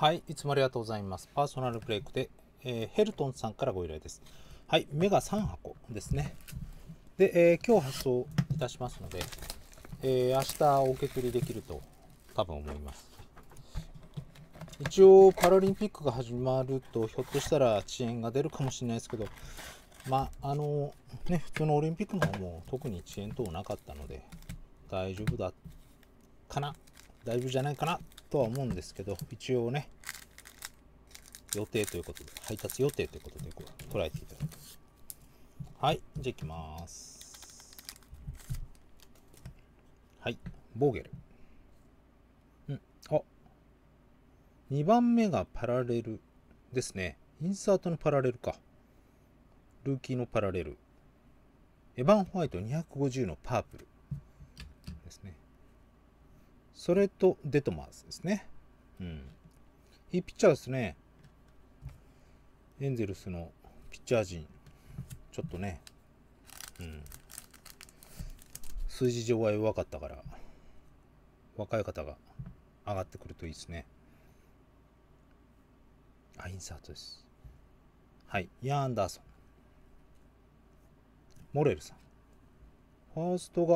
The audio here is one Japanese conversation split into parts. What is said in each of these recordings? はい、いつもありがとうございます。パーソナルブレイクで、ヘルトンさんからご依頼です。はい、メガ3箱ですね。で、今日発送いたしますので、明日お受け取りできると多分思います。一応パラリンピックが始まるとひょっとしたら遅延が出るかもしれないですけど、まあ普通のオリンピックの方も特に遅延等なかったので大丈夫だかな、大丈夫じゃないかなとは思うんですけど、一応ね、予定ということで、配達予定ということで捉えていただきます。はい、じゃあいきます。はい、ボーゲル、あ、2番目がパラレルですね。インサートのパラレルか。ルーキーのパラレル。エバン・ホワイト250のパープルですね。それとデトマーズですね。いいピッチャーですね。エンゼルスのピッチャー陣、ちょっとね、数字上は弱かったから、若い方が上がってくるといいですね。あ、インサートです。はい、イアン・アンダーソン。モレルさん。ファースト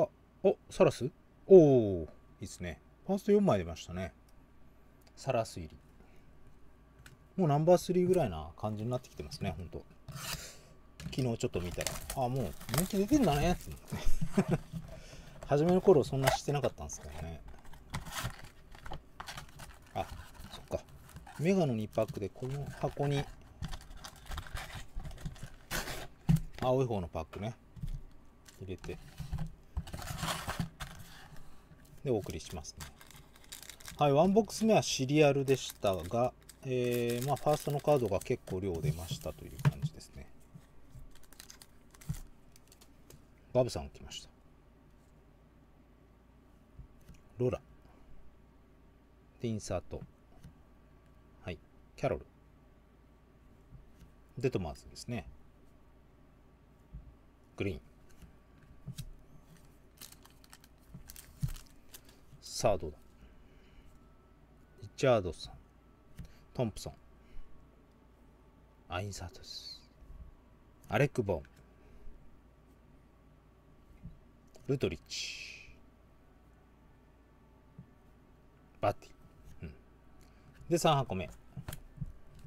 が、サラス？いいですね。ファースト4枚出ましたね。サラス入り。もうナンバー3ぐらいな感じになってきてますね、ほんと。昨日ちょっと見たら、もう人気出てるんだねって。初めの頃そんなしてなかったんですけどね。あ、そっか。メガの2パックでこの箱に、青い方のパックね、入れて、で、お送りしますね。はい、ワンボックス目はシリアルでしたが、ファーストのカードが結構量出ましたという感じですね。バブさん来ました。ロラ。で、インサート。はい、キャロル。デトマーズですね。グリーン。さあどうだ。リチャードソン、トンプソン、インサートです。アレック・ボーン、ルトリッチ、バッティ、で3箱目。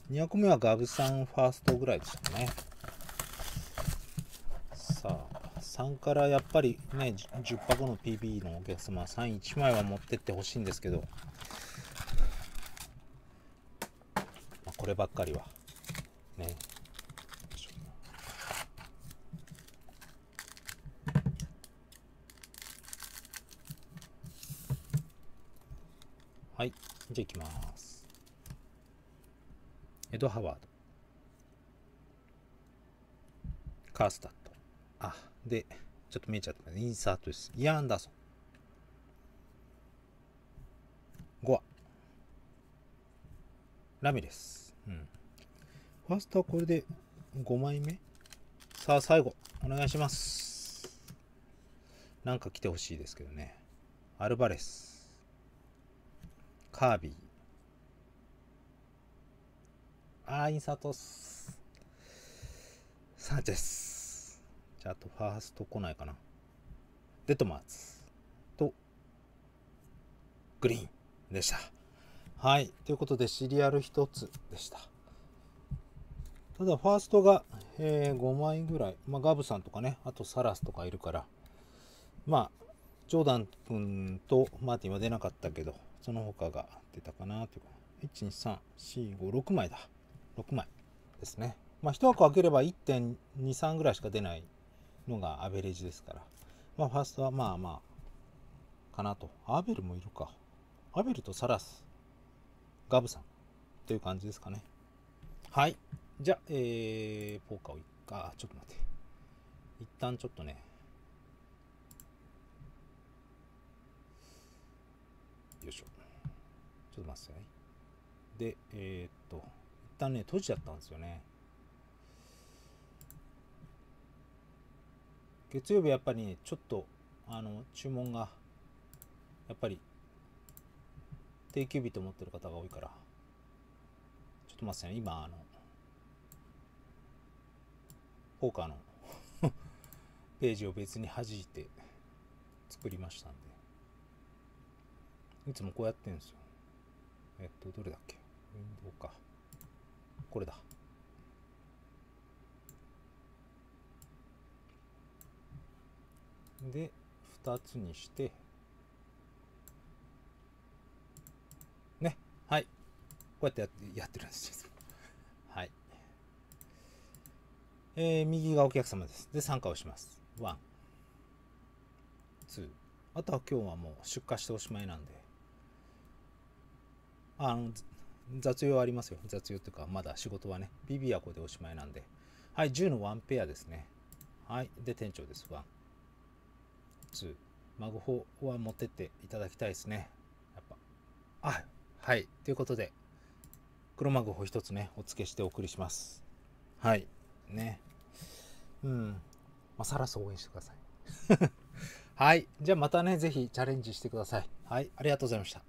2箱目はガブさんファーストぐらいでしたね。3からやっぱりね、10箱の PB のお客様は3、1枚は持ってってほしいんですけど、こればっかりはね。はい、じゃあいきます。エド・ハワード、カースタッド、で、ちょっと見えちゃったね。インサートです。イアン・アンダーソン。ゴア。ラミレス。ファーストはこれで5枚目。さあ、最後、お願いします。なんか来てほしいですけどね。アルバレス。カービー。インサートっす。サンチェス。あとファースト来ないかな。デトマーズとグリーンでした。はい、ということでシリアル1つでした。ただファーストが、5枚ぐらい、ガブさんとかね、あとサラスとかいるから、ジョーダン君とマーティンは出なかったけど、その他が出たかなという。1、2、3、4、5、6枚だ。6枚ですね。1枠開ければ 1.23 ぐらいしか出ないのがアベレージですから、ファーストはかなと。アベルもいるか。アベルとサラス、ガブさんという感じですかね。はい、じゃあ、ポーカーをちょっと待って、一旦ちょっとね、よいしょ、ちょっと待ってください。で、一旦ね閉じちゃったんですよね。月曜日やっぱりね、ちょっと注文がやっぱり定休日と思ってる方が多いから、っと待ってね、今、ポーカーのページを別に弾いて作りましたんで。いつもこうやってるんですよ。どれだっけ？ウィンドウか。これだ。で、2つにして、ね、はい。こうやってやってるんです。はい。右がお客様です。で、参加をします。1、2。あとは今日はもう出荷しておしまいなんで、雑用はありますよ。雑用というか、まだ仕事はね、BB はここでおしまいなんで。はい、10の1ペアですね。はい。で、店長です。1、2。マグホは持ってっていただきたいですね。やっぱ。あ、はい。ということで、黒マグホ1つね、お付けしてお送りします。はい。ね。うん。まあ、さらそ応援してください。はい。じゃあまたね、ぜひチャレンジしてください。はい。ありがとうございました。